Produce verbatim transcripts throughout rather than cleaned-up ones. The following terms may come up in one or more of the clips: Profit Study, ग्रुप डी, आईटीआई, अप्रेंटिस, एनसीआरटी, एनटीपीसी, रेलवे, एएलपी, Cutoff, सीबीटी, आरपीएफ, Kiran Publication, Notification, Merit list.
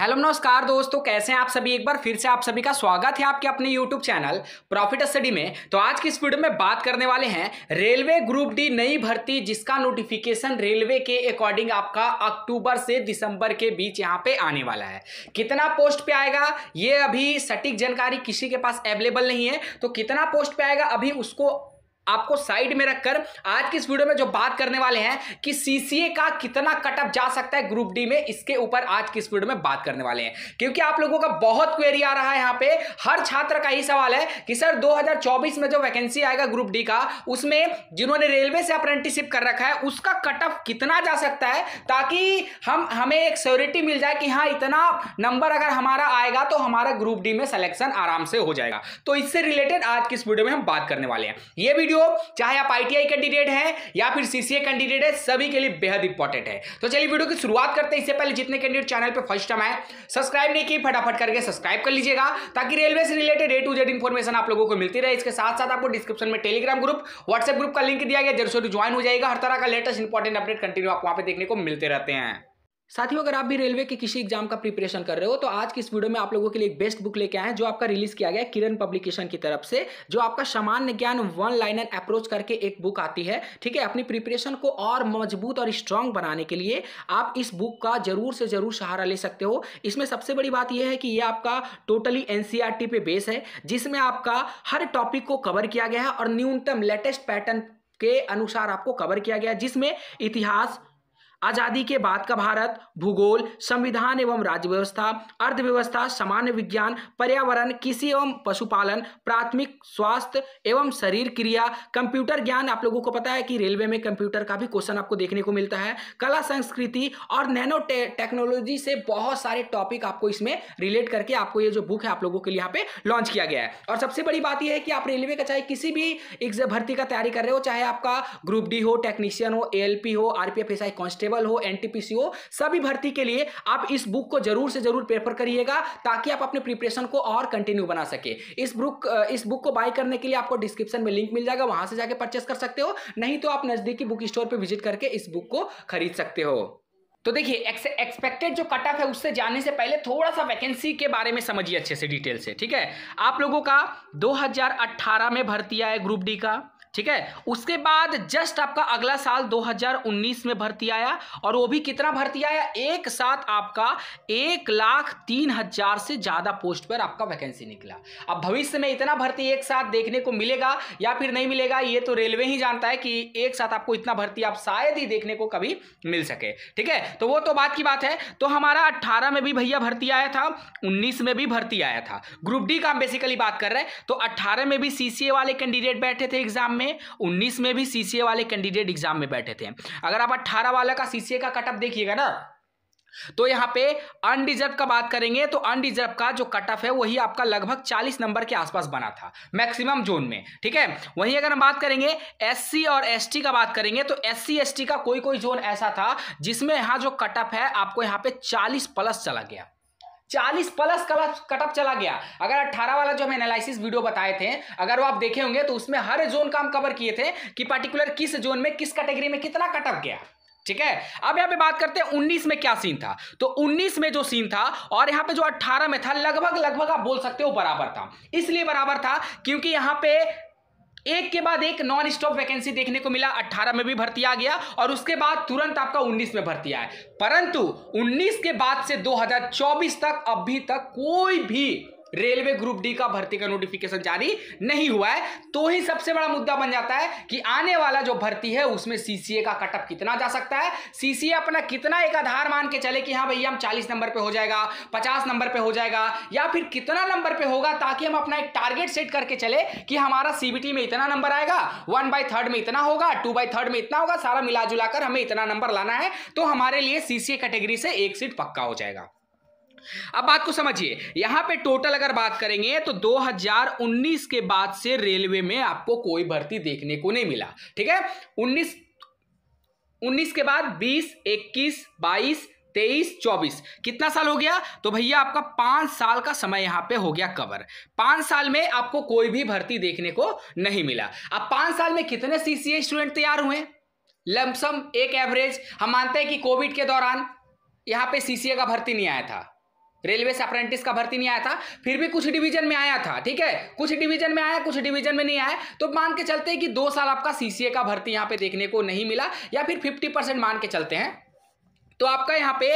Hello नमस्कार दोस्तों, कैसे हैं आप सभी। एक बार फिर से आप सभी का स्वागत है आपके अपने यूट्यूब चैनल प्रॉफिट स्टडी में। तो आज की इस वीडियो में बात करने वाले हैं रेलवे ग्रुप डी नई भर्ती, जिसका नोटिफिकेशन रेलवे के अकॉर्डिंग आपका अक्टूबर से दिसंबर के बीच यहां पे आने वाला है। कितना पोस्ट पे आएगा ये अभी सटीक जानकारी किसी के पास अवेलेबल नहीं है, तो कितना पोस्ट पे आएगा अभी उसको आपको साइड में रखकर आज की इस वीडियो में जो बात करने वाले हैं कि सीसीए का कितना कट ऑफ जा सकता है ग्रुप डी में, इसके ऊपर आज की इस वीडियो में बात करने वाले हैं। क्योंकि आप लोगों का बहुत क्वेरी आ रहा है, यहाँ पे हर छात्र का यही सवाल है कि सर दो हज़ार चौबीस में जो वैकेंसी आएगा ग्रुप डी का, उसमें जिन्होंने रेलवे से अप्रेंटिसशिप कर रखा है उसका कट ऑफ कितना जा सकता है, ताकि हम हमें एक श्योरिटी मिल जाए कि हाँ इतना नंबर अगर हमारा आएगा तो हमारा ग्रुप डी में सिलेक्शन आराम से हो जाएगा। तो इससे रिलेटेड आज की इस वीडियो में हम बात करने वाले हैं। ये वीडियो चाहे आप आईटीआई कैंडिडेट हैं या फिर सीसीए कैंडिडेट हैं, सभी के लिए बेहद इंपॉर्टेंट है। तो चलिए वीडियो की शुरुआत करते हैं। इससे पहले जितने कैंडिडेट चैनल पे फर्स्ट टाइम आए, सब्सक्राइब नहीं किए, फटाफट करके सब्सक्राइब कर लीजिएगा, ताकि रेलवे से related A to Z information आप लोगों को मिलती रहे। इसके साथ साथ आपको डिस्क्रिप्शन में टेलीग्राम ग्रुप, व्हाट्सएप ग्रुप का लिंक दिया गया, जरूर से ज्वाइन हो जाएगा। हर तरह का लेटेस्ट इंपॉर्टेंट अपडेट कंटिन्यू आप वहां पर देखने को मिलते रहते हैं। साथियों, अगर आप भी रेलवे के किसी एग्जाम का प्रिपरेशन कर रहे हो तो आज की इस वीडियो में आप लोगों के लिए एक बेस्ट बुक लेके आए हैं, जो आपका रिलीज किया गया है किरण पब्लिकेशन की तरफ से, जो आपका सामान्य ज्ञान वन लाइनर अप्रोच करके एक बुक आती है। ठीक है, अपनी प्रिपरेशन को और मजबूत और स्ट्रांग बनाने के लिए आप इस बुक का जरूर से जरूर सहारा ले सकते हो। इसमें सबसे बड़ी बात यह है कि यह आपका टोटली एनसीआरटी पे बेस है, जिसमें आपका हर टॉपिक को कवर किया गया है और न्यूनतम लेटेस्ट पैटर्न के अनुसार आपको कवर किया गया है, जिसमें इतिहास, आज़ादी के बाद का भारत, भूगोल, संविधान एवं राज्य व्यवस्था, अर्थव्यवस्था, सामान्य विज्ञान, पर्यावरण, कृषि एवं पशुपालन, प्राथमिक स्वास्थ्य एवं शरीर क्रिया, कंप्यूटर ज्ञान। आप लोगों को पता है कि रेलवे में कंप्यूटर का भी क्वेश्चन आपको देखने को मिलता है। कला संस्कृति और नैनो टे, टेक्नोलॉजी से बहुत सारे टॉपिक आपको इसमें रिलेट करके आपको ये जो बुक है आप लोगों के लिए यहाँ पे लॉन्च किया गया है। और सबसे बड़ी बात यह है कि आप रेलवे का चाहे किसी भी एग्जाम भर्ती का तैयारी कर रहे हो, चाहे आपका ग्रुप डी हो, टेक्नीशियन हो, ए एल पी हो, R P F S I constable हो, एनटीपीसी हो, सभी भर्ती के लिए आप इस बुक को जरूर से जरूर प्रेफर करिएगा, ताकि आप अपने प्रिपरेशन को और कंटिन्यू बना सके। इस बुक इस बुक को बाय करने के लिए आपको डिस्क्रिप्शन में लिंक मिल जाएगा, वहां से जाके परचेस कर सकते हो, नहीं तो आप नजदीकी बुक स्टोर पर विजिट करके इस बुक को खरीद सकते हो। तो देखिए, एक्सपेक्टेड जो कट ऑफ है उससे जाने से पहले थोड़ा सा वैकेंसी के बारे में समझिए अच्छे से, डिटेल से। ठीक है, आप लोगों का दो हजार अट्ठारह में भर्ती आया ग्रुप डी का। ठीक है, उसके बाद जस्ट आपका अगला साल दो हज़ार उन्नीस में भर्ती आया, और वो भी कितना भर्ती आया, एक साथ आपका एक लाख तीन हजार से ज्यादा पोस्ट पर आपका वैकेंसी निकला। अब भविष्य में इतना भर्ती एक साथ देखने को मिलेगा या फिर नहीं मिलेगा, ये तो रेलवे ही जानता है कि एक साथ आपको इतना भर्ती आप शायद ही देखने को कभी मिल सके। ठीक है, तो वो तो बात की बात है। तो हमारा अट्ठारह में भी भैया भर्ती आया था, उन्नीस में भी भर्ती आया था, ग्रुप डी का हम बेसिकली बात कर रहे हैं। तो अट्ठारह में भी सीसीए वाले कैंडिडेट बैठे थे एग्जाम में, उन्नीस में भी सीसीए वाले कैंडिडेट एग्जाम में बैठे थे। अगर आप अठारह वाला का सीसीए का कट ऑफ देखिएगा ना, तो यहां पे अनडिजर्व का बात करेंगे तो अनडिजर्व का जो कट ऑफ है वही आपका लगभग चालीस नंबर के आसपास बना था मैक्सिमम जोन में। ठीक है, वहीं अगर हम बात करेंगे एससी और एसटी का बात करेंगे तो एससी एसटी का कोई कोई जोन ऐसा था जिसमें यहां जो कट ऑफ है आपको यहां पर चालीस प्लस चला गया, चालीस प्लस कट ऑफ चला गया। अगर अट्ठारह वाला जो हम एनालिसिस वीडियो बताए थे, अगर वो आप देखे होंगे तो उसमें हर जोन का हम कवर किए थे कि पर्टिकुलर किस जोन में किस कैटेगरी में कितना कट ऑफ गया। ठीक है, अब यहाँ पे बात करते हैं उन्नीस में क्या सीन था। तो उन्नीस में जो सीन था और यहाँ पे जो अट्ठारह में था, लगभग लगभग आप बोल सकते हो बराबर था। इसलिए बराबर था क्योंकि यहाँ पे एक के बाद एक नॉन स्टॉप वैकेंसी देखने को मिला। अट्ठारह में भी भर्ती आ गया और उसके बाद तुरंत आपका उन्नीस में भर्ती आया, परंतु उन्नीस के बाद से दो हज़ार चौबीस तक अभी तक कोई भी रेलवे ग्रुप डी का भर्ती का नोटिफिकेशन जारी नहीं हुआ है। तो ही सबसे बड़ा मुद्दा बन जाता है कि आने वाला जो भर्ती है उसमें सीसीए का कट ऑफ कितना जा सकता है, सीसीए अपना कितना एक आधार मान के चले कि हाँ भैया हम चालीस नंबर पे हो जाएगा, पचास नंबर पे हो जाएगा, या फिर कितना नंबर पे होगा, ताकि हम अपना एक टारगेट सेट करके चले कि हमारा सीबीटी में इतना नंबर आएगा, वन बाई थर्ड में इतना होगा, टू बाई थर्ड में इतना होगा, सारा मिला जुला कर हमें इतना नंबर लाना है, तो हमारे लिए सीसीए कैटेगरी से एक सीट पक्का हो जाएगा। अब बात को समझिए, यहां पे टोटल अगर बात करेंगे तो दो हज़ार उन्नीस के बाद से रेलवे में आपको कोई भर्ती देखने को नहीं मिला। ठीक है, उन्नीस उन्नीस के बाद बीस, इक्कीस, बाईस, तेईस, चौबीस कितना साल हो गया, तो भैया आपका पांच साल का समय यहां पे हो गया कवर। पांच साल में आपको कोई भी भर्ती देखने को नहीं मिला। अब पांच साल में कितने सीसीए स्टूडेंट तैयार हुए लमसम, एक एवरेज हम मानते हैं कि कोविड के दौरान यहां पे सीसीए का भर्ती नहीं आया था, रेलवे से अप्रेंटिस का भर्ती नहीं आया था, फिर भी कुछ डिवीजन में आया था, ठीक है, कुछ डिवीजन में आया, कुछ डिवीजन में नहीं आया, तो मान के चलते हैं कि दो साल आपका सीसीए का भर्ती यहां पे देखने को नहीं मिला, या फिर फिफ्टी परसेंट मान के चलते हैं, तो आपका यहाँ पे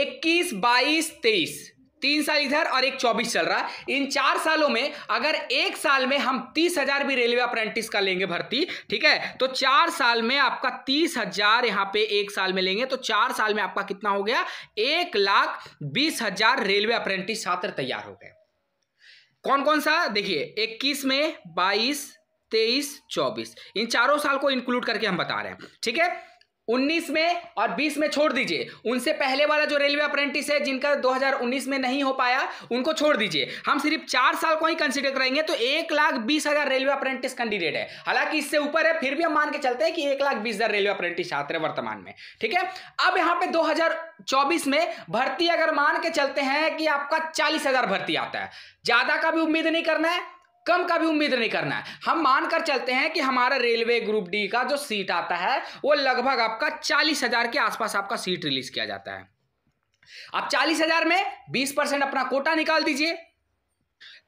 इक्कीस बाईस तेईस तीन साल इधर और एक चौबीस चल रहा है। इन चार सालों में अगर एक साल में हम तीस हजार भी रेलवे अप्रेंटिस का लेंगे भर्ती, ठीक है, तो चार साल में आपका तीस हजार यहाँ पे एक साल में लेंगे, तो चार साल में आपका कितना हो गया, एक लाख बीस हजार रेलवे अप्रेंटिस छात्र तैयार हो गए। कौन कौन सा, देखिए इक्कीस में, बाईस, तेईस, चौबीस, इन चारों साल को इंक्लूड करके हम बता रहे हैं, ठीक है, उन्नीस में और बीस में छोड़ दीजिए, उनसे पहले वाला जो रेलवे अप्रेंटिस है जिनका दो हज़ार उन्नीस में नहीं हो पाया उनको छोड़ दीजिए, हम सिर्फ चार साल को ही कंसीडर करेंगे, तो एक लाख बीस हजार रेलवे अप्रेंटिस कैंडिडेट है, हालांकि इससे ऊपर है, फिर भी हम मान के चलते हैं कि एक लाख बीस हजार रेलवे अप्रेंटिस छात्र वर्तमान में, ठीक है। अब यहाँ पे दो हजार चौबीस में भर्ती अगर मान के चलते हैं कि आपका चालीस हजार भर्ती आता है, ज्यादा का भी उम्मीद नहीं करना है, कम का भी उम्मीद नहीं करना है, हम मानकर चलते हैं कि हमारा रेलवे ग्रुप डी का जो सीट आता है वो लगभग आपका चालीस हजार के आसपास आपका सीट रिलीज किया जाता है। आप चालीस हजार में बीस परसेंट अपना कोटा निकाल दीजिए,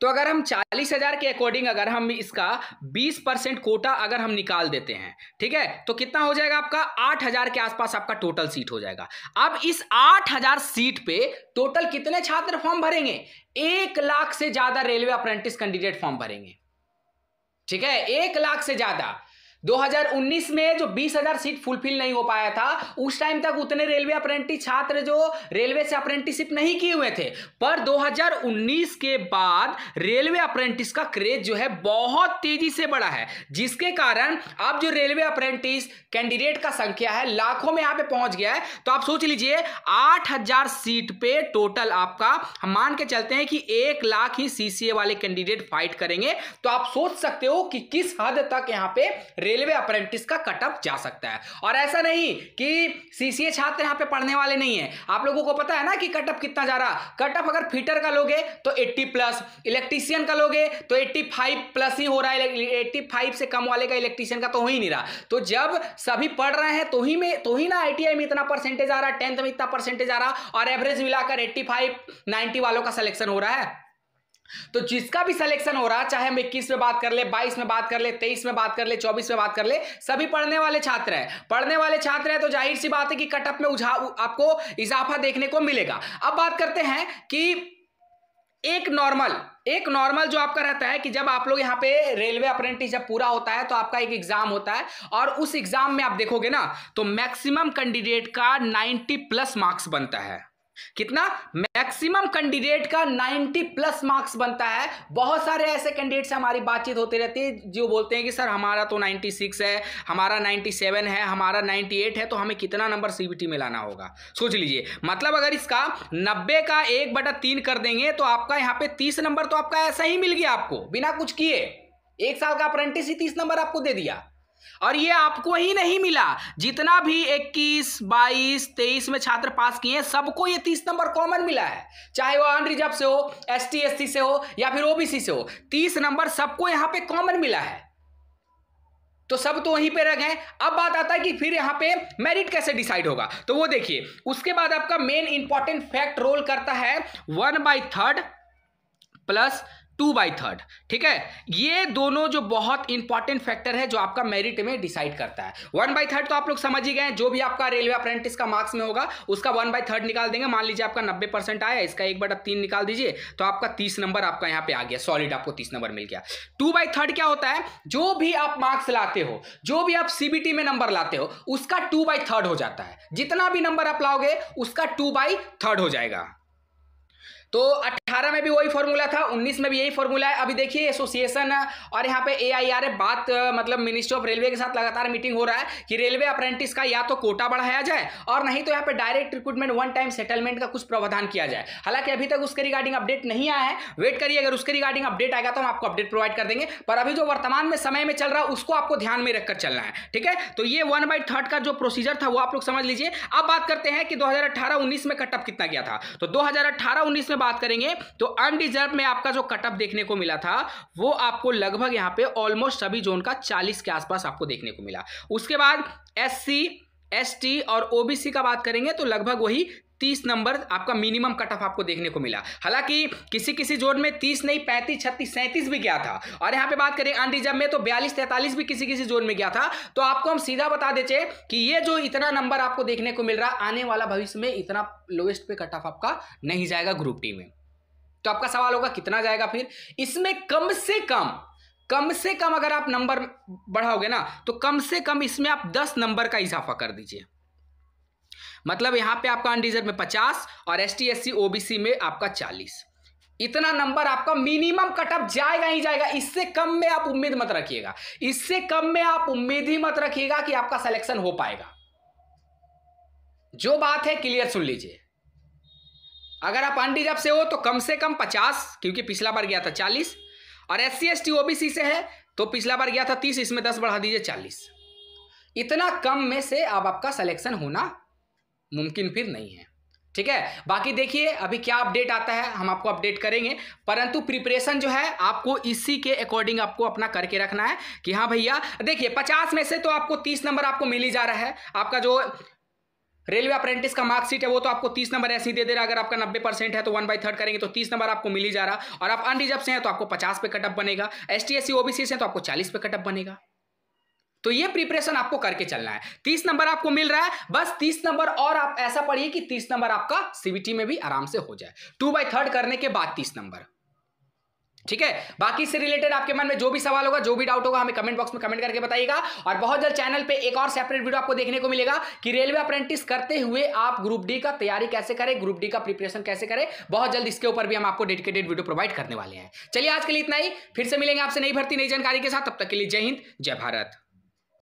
तो अगर हम चालीस हजार के अकॉर्डिंग अगर हम इसका बीस परसेंट कोटा अगर हम निकाल देते हैं, ठीक है, तो कितना हो जाएगा आपका आठ हजार के आसपास आपका टोटल सीट हो जाएगा। अब इस आठ हजार सीट पे टोटल कितने छात्र फॉर्म भरेंगे, एक लाख से ज्यादा रेलवे अप्रेंटिस कैंडिडेट फॉर्म भरेंगे, ठीक है, एक लाख से ज्यादा। दो हज़ार उन्नीस में जो बीस हज़ार सीट फुलफिल नहीं हो पाया था, उस टाइम तक उतने रेलवे अप्रेंटिस छात्र जो रेलवे से अप्रेंटिसशिप नहीं किए हुए थे, पर दो हज़ार उन्नीस के बाद रेलवे अप्रेंटिस का क्रेज जो है बहुत तेजी से बढ़ा है, जिसके कारण अब जो रेलवे अप्रेंटिस कैंडिडेट का संख्या है लाखों में यहाँ पे पहुंच गया है। तो आप सोच लीजिए आठ हज़ार सीट पे टोटल आपका हम मान के चलते हैं कि एक लाख ही सीसीए वाले कैंडिडेट फाइट करेंगे, तो आप सोच सकते हो कि किस हद तक यहाँ पे रेलवे अप्रेंटिस का कटअप जा सकता है। और ऐसा नहीं कि सीसीए छात्र यहाँ पे पढ़ने वाले नहीं है, आप लोगों को पता है ना कि कटअप कितना जा रहा। कटअप अगर फिटर का लोगे तो अस्सी प्लस, इलेक्ट्रीशियन का लोगे तो पचासी प्लस ही हो रहा है, पचासी से कम वाले का इलेक्ट्रीशियन का तो हो ही नहीं रहा। तो जब सभी पढ़ रहे हैं तो ही में तो ही ना आईटीआई में इतना परसेंटेज आ रहा, टेंथ में इतना परसेंटेज आ रहा, और एवरेज मिलाकर पचासी नब्बे वालों का सिलेक्शन हो रहा है। तो जिसका भी सिलेक्शन हो रहा, चाहे हम इक्कीस में बात कर ले, बाईस में बात कर ले, तेईस में बात कर ले, चौबीस में बात कर ले, सभी पढ़ने वाले छात्र हैं। पढ़ने वाले छात्र हैं तो जाहिर सी बात है कि कटअप में उछाल आपको इजाफा देखने को मिलेगा। अब बात करते हैं कि एक नॉर्मल एक नॉर्मल जो आपका रहता है कि जब आप लोग यहाँ पे रेलवे अप्रेंटिस जब पूरा होता है तो आपका एक एग्जाम होता है, और उस एग्जाम में आप देखोगे ना तो मैक्सिमम कैंडिडेट का नाइन्टी प्लस मार्क्स बनता है। कितना? मैक्सिमम कैंडिडेट का नाइन्टी प्लस मार्क्स बनता है। बहुत सारे ऐसे कैंडिडेट से हमारी बातचीत होती रहती है जो बोलते हैं कि सर हमारा तो नाइन्टी सिक्स है, हमारा नाइन्टी सेवन है, हमारा नाइन्टी एट है, तो हमें कितना नंबर सीबीटी में लाना होगा। सोच लीजिए, मतलब अगर इसका नब्बे का एक बटा तीन कर देंगे तो आपका यहाँ पे तीस नंबर तो आपका ऐसा ही मिल गया आपको, बिना कुछ किए। एक साल का अप्रेंटिस ही तीस नंबर आपको दे दिया, और ये आपको ही नहीं मिला, जितना भी इक्कीस, बाईस, तेईस में छात्र पास किए सबको ये तीस नंबर कॉमन मिला है, चाहे वो अनरिजर्व से हो, एसटी एससी से हो, या फिर ओबीसी से हो, तीस नंबर सबको यहां पे कॉमन मिला है, तो सब तो वहीं पे रह गए। अब बात आता है कि फिर यहाँ पे मेरिट कैसे डिसाइड होगा, तो वो देखिए। उसके बाद आपका मेन इंपॉर्टेंट फैक्ट रोल करता है one by third plus two by third, ठीक है। ये दोनों जो बहुत इंपॉर्टेंट फैक्टर है जो आपका मेरिट में डिसाइड करता है। वन बाई थर्ड तो आप लोग समझ ही गए, जो भी आपका रेलवे अप्रेंटिस का मार्क्स में होगा उसका वन बाई थर्ड निकाल देंगे। मान लीजिए आपका नब्बे परसेंट आया, इसका एक बटा तीन निकाल दीजिए तो आपका तीस नंबर आपका यहाँ पे आ गया, सॉलिड आपको तीस नंबर मिल गया। टू बाई थर्ड क्या होता है? जो भी आप मार्क्स लाते हो, जो भी आप सीबीटी में नंबर लाते हो, उसका टू बाई थर्ड हो जाता है। जितना भी नंबर आप लाओगे उसका टू बाई थर्ड हो जाएगा। तो अठारह में भी वही फॉर्मूला था, उन्नीस में भी यही फॉर्मूला है। अभी देखिए एसोसिएशन और यहाँ पे एआईआर बात मतलब मिनिस्ट्री ऑफ रेलवे के साथ लगातार मीटिंग हो रहा है कि रेलवे अप्रेंटिस का या तो कोटा बढ़ाया जाए और नहीं तो यहाँ पे direct recruitment one time settlement का कुछ प्रावधान किया जाए। हालांकि अभी तक उसके रिगार्डिंग अपडेट नहीं आया है, वेट करिए, अगर उसके रिगार्डिंग अपडेट आएगा तो हम आपको अपडेट प्रोवाइड कर देंगे, पर अभी जो वर्तमान में समय में चल रहा है उसको आपको ध्यान में रखकर चलना है, ठीक है। तो ये वन बाई थर्ड का जो प्रोसीजर था वो आप लोग समझ लीजिए। अब बात करते हैं कि दो हजार अठारह उन्नीस में कटअप कितना गया था। तो दो हजार अठारह उन्नीस में बात करेंगे तो अनरिजर्व में आपका जो कटअप देखने को मिला था वो आपको लगभग यहां पे ऑलमोस्ट सभी जोन का चालीस के आसपास आपको देखने को मिला। उसके बाद एससी, एसटी और ओबीसी का बात करेंगे तो लगभग वही तीस नंबर आपका मिनिमम कट ऑफ आपको देखने को मिला। हालांकि किसी किसी जोन में तीस नहीं पैंतीस छत्तीस सैंतीस भी गया था, और यहां पे बात करें अन रिजर्व में तो बयालीस तैंतालीस भी किसी किसी जोन में गया था। तो आपको हम सीधा बता देते कि ये जो इतना नंबर आपको देखने को मिल रहा, आने वाला भविष्य में इतना लोएस्ट पे कट ऑफ आपका नहीं जाएगा ग्रुप डी में। तो आपका सवाल होगा कितना जाएगा, फिर इसमें कम से कम कम से कम अगर आप नंबर बढ़ाओगे ना तो कम से कम इसमें आप दस नंबर का इजाफा कर दीजिए। मतलब यहां पे आपका अनरिजर्व में पचास और S T S C OBC में आपका चालीस, इतना नंबर आपका मिनिमम कट ऑफ जाएगा ही जाएगा। इससे कम में आप उम्मीद मत रखिएगा, इससे कम में आप उम्मीद ही मत रखिएगा कि आपका सिलेक्शन हो पाएगा। जो बात है क्लियर सुन लीजिए, अगर आप अनरिजर्व से हो तो कम से कम पचास, क्योंकि पिछला बार गया था चालीस, और S C S T OBC से है तो पिछला बार गया था तीस, इसमें दस बढ़ा दीजिए चालीस। इतना कम में से अब आपका सिलेक्शन होना मुमकिन फिर नहीं है। ठीक है, बाकी देखिए अभी क्या अपडेट आता है, हम आपको अपडेट करेंगे। परंतु प्रिपरेशन जो है आपको इसी के अकॉर्डिंग आपको अपना करके रखना है कि हाँ भैया देखिए पचास में से तो आपको तीस नंबर आपको मिल ही जा रहा है। आपका जो रेलवे अप्रेंटिस का मार्कशीट है वो तो आपको तीस नंबर ऐसे ही दे दे रहा है। अगर आपका नब्बे परसेंट है तो वन बाई थर्ड करेंगे तो तीस नंबर आपको मिल ही जा रहा। और आप अनरिजर्व से हैं तो आपको पचास पे कटअप बनेगा, S T S C OBC से तो आपको चालीस पे कटअप बनेगा। तो ये प्रिपरेशन आपको करके चलना है। तीस नंबर आपको मिल रहा है, बस तीस नंबर और आप ऐसा पढ़िए कि तीस नंबर आपका सीबीटी में भी आराम से हो जाए, टू बाई थर्ड करने के बाद तीस नंबर। ठीक है, बाकी से रिलेटेड आपके मन में जो भी सवाल होगा, जो भी डाउट होगा, हमें कमेंट बॉक्स में कमेंट करके बताइएगा। और बहुत जल्द चैनल पे एक और सेपरेट वीडियो आपको देखने को मिलेगा कि रेलवे अप्रेंटिस करते हुए आप ग्रुप डी का तैयारी कैसे करें, ग्रुप डी का प्रिपरेशन कैसे करें। बहुत जल्द इसके ऊपर भी हम आपको डेडिकेटेड वीडियो प्रोवाइड करने वाले हैं। चलिए आज के लिए इतना ही, फिर से मिलेंगे आपसे नई भर्ती नई जानकारी के साथ। तब तक के लिए जय हिंद जय भारत।